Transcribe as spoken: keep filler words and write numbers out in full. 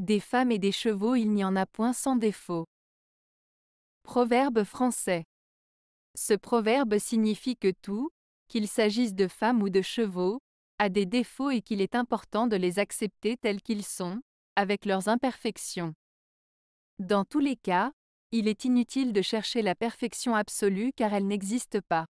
Des femmes et des chevaux il n'y en a point sans défaut. Proverbe français. Ce proverbe signifie que tout, qu'il s'agisse de femmes ou de chevaux, a des défauts et qu'il est important de les accepter tels qu'ils sont, avec leurs imperfections. Dans tous les cas, il est inutile de chercher la perfection absolue car elle n'existe pas.